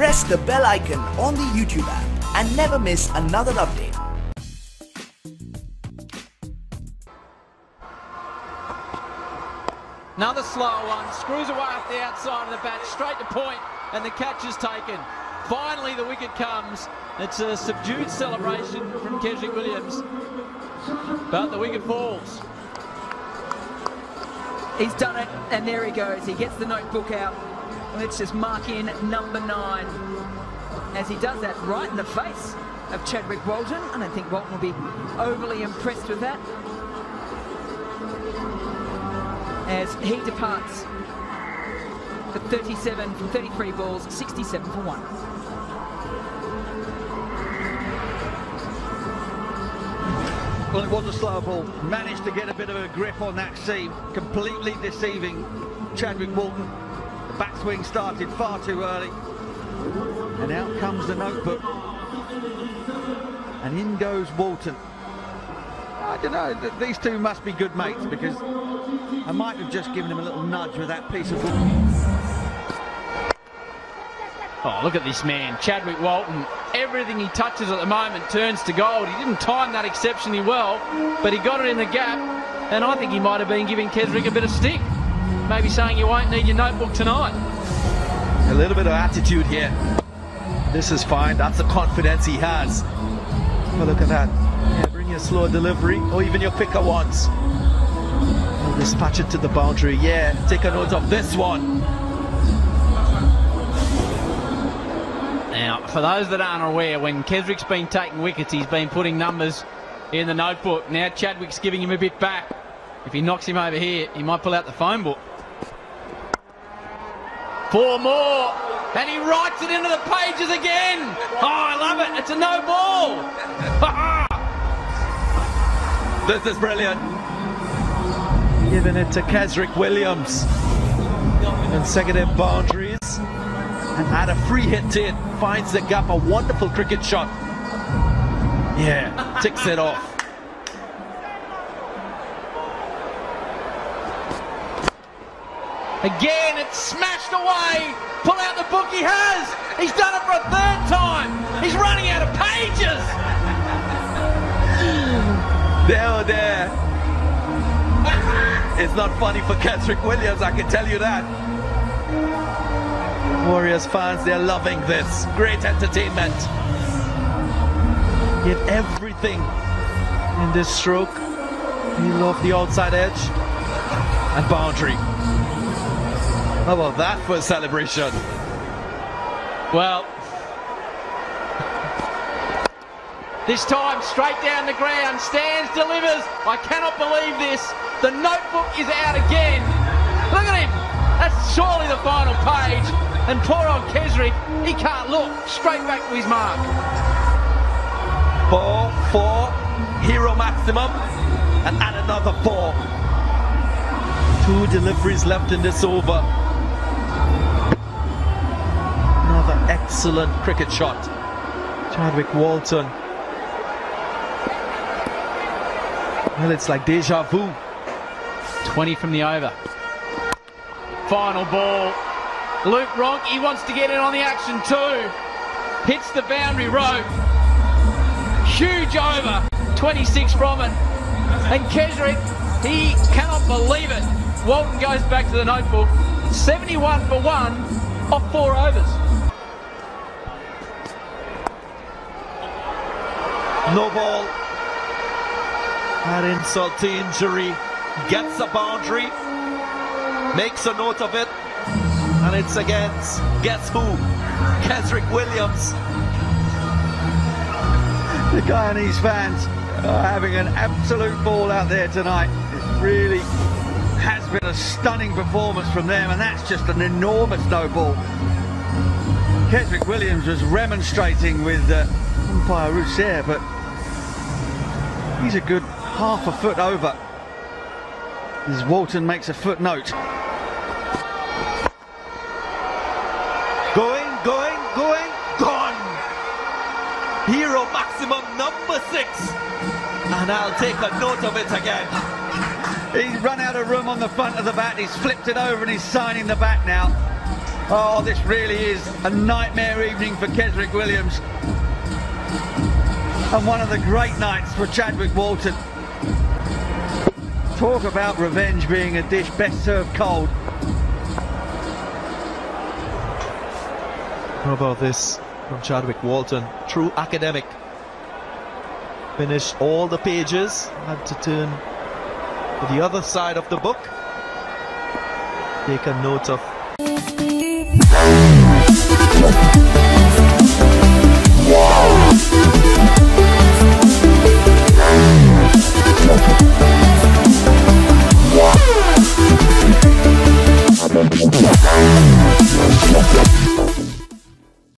press the bell icon on the YouTube app and never miss another update. Another slow one, screws away off the outside of the bat, straight to point, and the catch is taken. Finally the wicket comes. It's a subdued celebration from Kesrick Williams, but the wicket falls. He's done it, and there he goes. He gets the notebook out. Let's just mark in number 9. As he does that, right in the face of Chadwick Walton. I don't think Walton will be overly impressed with that, as he departs for 37 from 33 balls, 67 for 1. Well, it was a slow ball, managed to get a bit of a grip on that seam, completely deceiving Chadwick Walton. The backswing started far too early, and out comes the notebook, and in goes Walton. I don't know, these two must be good mates, because I might have just given him a little nudge with that piece of wood. Oh, look at this man, Chadwick Walton. Everything he touches at the moment turns to gold. He didn't time that exceptionally well, but he got it in the gap, and I think he might have been giving Kesrick a bit of stick. Maybe saying you won't need your notebook tonight. A little bit of attitude here. This is fine, that's the confidence he has. But look at that. Yeah, bring your slow delivery, or even your quicker ones. Dispatch it to the boundary. Yeah, take a note of this one. Now, for those that aren't aware, when Kesrick's been taking wickets, he's been putting numbers in the notebook. Now Chadwick's giving him a bit back. If he knocks him over here, he might pull out the phone book. 4 more, and he writes it into the pages again. Oh, I love it. It's a no ball. This is brilliant. Giving it to Kesrick Williams. Consecutive boundaries. And had a free hit to it. Finds the gap. A wonderful cricket shot. Yeah, ticks it off. Again, it's smashed away. Pull out the book he has. He's done it for a third time. He's running out of pages. There, there. It's not funny for Kesrick Williams, I can tell you that. Warriors fans, they're loving this. Great entertainment. Get everything in this stroke. Peel off the outside edge and boundary. How about that for a celebration? Well, this time straight down the ground. Stands, delivers. I cannot believe this. The notebook is out again. Look at him. That's surely the final page. And poor old Kesrick, he can't look. Straight back to his mark. 4, 4, hero maximum, and add another 4. 2 deliveries left in this over. Another excellent cricket shot. Chadwick Walton. Well, it's like deja vu. 20 from the over. Final ball. Luke Ronk, he wants to get in on the action too. Hits the boundary rope. Huge over. 26 from it. And Kesrick, he cannot believe it. Walton goes back to the notebook. 71 for 1 off 4 overs. No ball. That insult to injury. Gets the boundary, makes a note of it, and it's against, guess who? Kesrick Williams. The guy and his fans are having an absolute ball out there tonight. It really has been a stunning performance from them, and that's just an enormous no ball. Kesrick Williams was remonstrating with umpire Rousseau, but he's a good half a foot over. As Walton makes a footnote. Going, going, going, gone! Hero maximum number 6! And I'll take a note of it again. He's run out of room on the front of the bat, he's flipped it over and he's signing the bat now. Oh, this really is a nightmare evening for Kesrick Williams. And one of the great nights for Chadwick Walton. Talk about revenge being a dish best served cold. How about this from Chadwick Walton? True academic. Finished all the pages. Had to turn to the other side of the book. Take a note of...